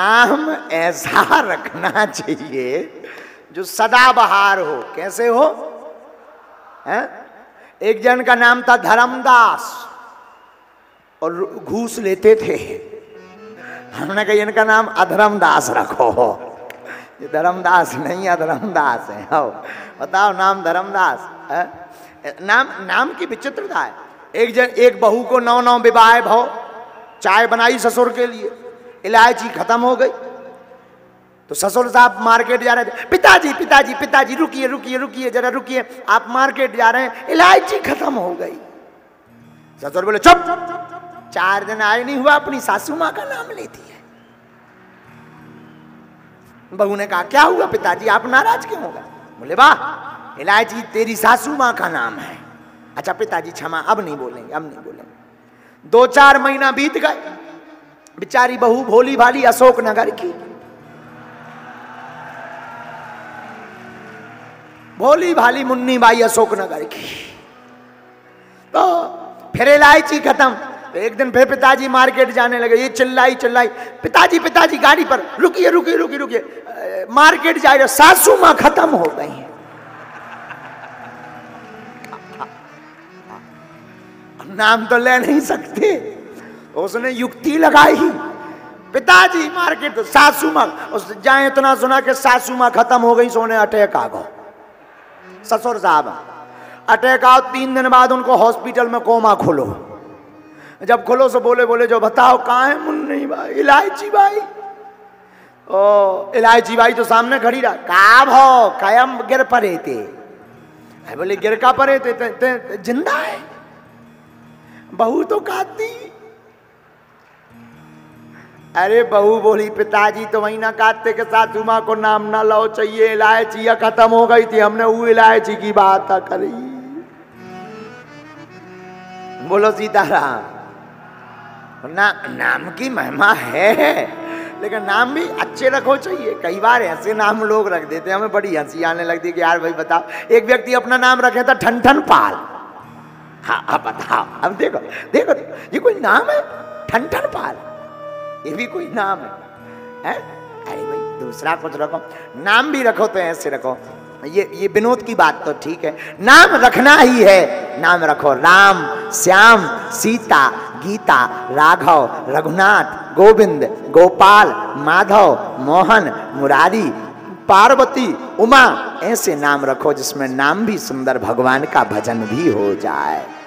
नाम ऐसा रखना चाहिए जो सदाबहार हो। कैसे हो है? एक जन का नाम था धर्मदास और घूस लेते थे। हमने कहा इनका नाम अधर्मदास रखो, ये धर्मदास नहीं अधर्मदास है। आओ बताओ नाम धर्मदास है? नाम की विचित्रता है। एक जन एक बहू को 9 विवाह भाव, चाय बनाई ससुर के लिए, इलायची खत्म हो गई तो ससुर साहब मार्केट जा रहे थे। पिताजी पिताजी पिताजी रुकिए रुकिए रुकिए जरा रुकिए, आप मार्केट जा रहे हैं, इलायची खत्म हो गई। ससुर बोले चुप, 4 दिन आए नहीं हुआ अपनी सासू माँ का नाम लेती है। बहू ने कहा क्या हुआ पिताजी, आप नाराज क्यों हो गए? बोले वाह इलायची तेरी सासू माँ का नाम है। अच्छा पिताजी क्षमा, अब नहीं बोलेंगे अब नहीं बोलेंगे। 2-4 महीना बीत गए, बेचारी बहू भोली भाली अशोकनगर की, भोली भाली मुन्नी भाई अशोकनगर की, तो फिर इलायची खत्म। तो एक दिन फिर पिताजी मार्केट जाने लगे, ये चिल्लाई चिल्लाई पिताजी पिताजी गाड़ी पर रुकिए रुकिए रुकिए रुकिए, मार्केट जा रहे, सासू माँ खत्म हो गई। नाम तो ले नहीं सकते, उसने युक्ति लगाई पिताजी मार्केट तो सासू माँ, उस जाए इतना सुना कि सासू माँ खत्म हो गई, सोने अटैक आ गो ससुर साहब। अटैक आओ, 3 दिन बाद उनको हॉस्पिटल में कोमा खोलो। जब खोलो सो बोले बोले जो बताओ कहाँ है मुन्नी भाई इलायची भाई? ओ इलायची भाई तो सामने खड़ी रहा, का भाओ कायम गिर पड़े थे। बोले गिर का पड़े थे, ते, ते, ते, जिंदा है। बहू तो काती, अरे बहू बोली पिताजी तो वही ना काटते के सासू माँ को नाम ना लाओ चाहिए, इलायची खत्म हो गई थी, हमने वो इलायची की बात करी। बोलो सीताराम, नाम की महिमा है लेकिन नाम भी अच्छे रखो चाहिए। कई बार ऐसे नाम लोग रख देते हैं, हमें बड़ी हंसी आने लगती कि यार भाई बताओ। एक व्यक्ति अपना नाम रखे था ठनठन पाल। हाँ आप बताओ, अब देखो देखो ये कोई नाम है ठनठन पाल, ये भी कोई नाम है? अरे भाई दूसरा कुछ रखो, नाम भी रखो तो ऐसे रखो। ये विनोद की बात तो ठीक है, नाम रखना ही है, नाम रखो राम श्याम सीता गीता राघव रघुनाथ गोविंद गोपाल माधव मोहन मुरारी पार्वती उमा, ऐसे नाम रखो जिसमें नाम भी सुंदर, भगवान का भजन भी हो जाए।